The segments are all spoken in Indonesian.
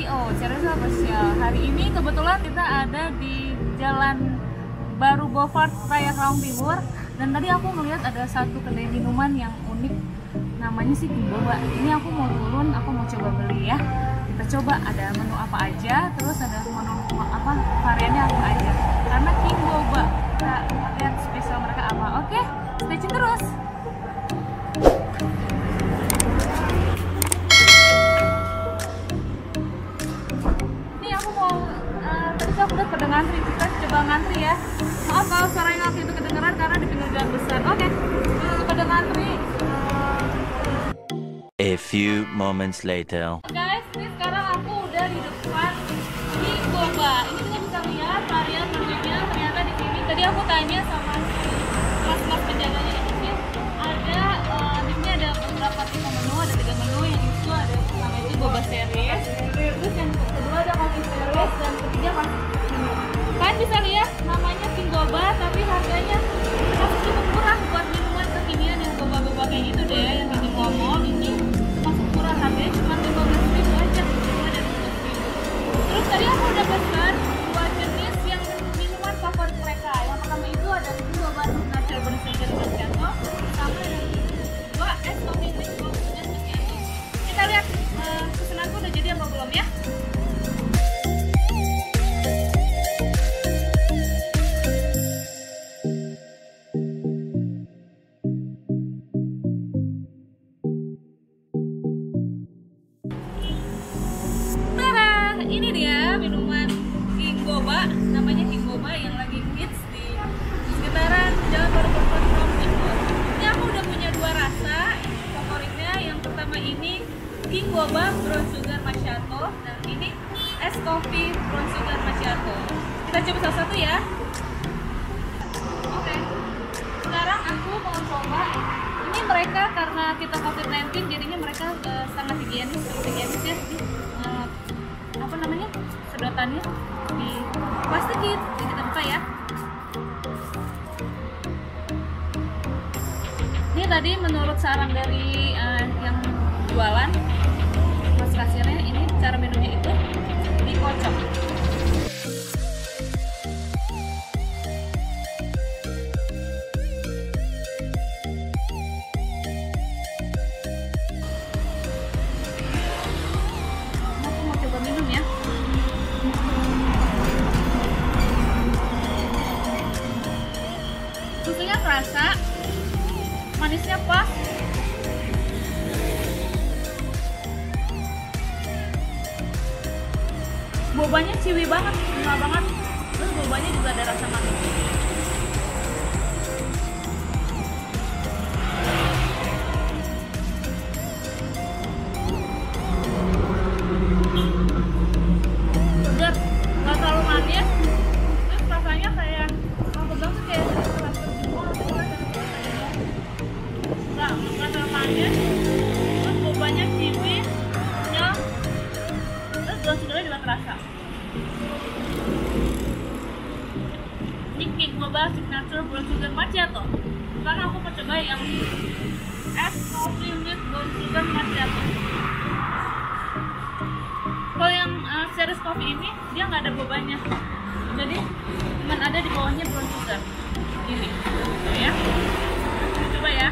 CRCO. CRCO apa sih? Hari ini kebetulan kita ada di Jalan Baru Boulevard Raya Karawang Timur, dan tadi aku ngeliat ada satu kedai minuman yang unik, namanya sih King Boba. Ini aku mau turun, aku mau coba beli ya. Kita coba ada menu apa aja, terus ada menu apa variannya apa aja. Karena King Boba, kita lihat spesial mereka apa. Oke, stay tune terus. Ngantri ya, maaf kalau suaranya waktu itu kedengeran karena di pinggir jalan besar. Oke, pada ngantri. A few moments later. Guys, ini sekarang aku udah di depan King Boba. Ini kita bisa lihat varian menunya. Ternyata di sini tadi aku tanya sama mas penjaganya, di sini ada timnya ada beberapa tipe menu, ada 3 menu. Yang itu ada namanya itu Boba series, terus yang kedua ada coffee series, dan ketiga kalian bisa lihat namanya King Boba, tapi harganya masih cukup murah buat minuman kekinian yang boba-boba kayak gitu deh, yang kami ngomong ini masih murah, harganya cuma 15.000 aja, ada 20.000. Terus tadi aku udah pesan 2 jenis yang minuman favorit mereka. Yang pertama itu ada King Boba Natural Bersegar Macchiato, sama yang kedua es kopi King Boba dan macchiato. Kita lihat pesananku udah jadi apa belum ya? Ini dia minuman King Boba, namanya King Boba, yang lagi hits di sekitaran Jalan Baru Karawang Timur. Ini aku udah punya 2 rasa favoritnya. Yang pertama ini King Boba Brown Sugar Macchiato, dan ini es kopi Brown Sugar Macchiato. Kita coba satu-satu ya. Oke, sekarang aku mau coba. Ini mereka karena kita COVID-19 jadinya mereka sangat higienis, ya. Apa namanya, sedotannya di plastikin, jadi kita buka ya. Ini tadi menurut saran dari yang jualan mas kasirnya, ini cara minumnya itu dikocok. Susunya kerasa, manisnya pas. Bobanya ciwi banget, enak banget. Terus bobanya juga ada rasa manis. Segar, nggak terlalu manis. Terus rasanya kayak apa dong sih kayak? Terus bobanya ciwi, kenyal, terus gula-gulanya juga terasa. Ini King Boba Signature Brown Sugar Macchiato. Sekarang aku mau coba yang es coffee with Brown Sugar Macchiato. Kalau yang series coffee ini dia nggak ada bobanya, jadi cuma ada di bawahnya brown sugar. Gini, gitu ya. Kita coba ya.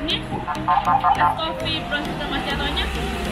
Ini es kopi Brown Sugar Macchiato-nya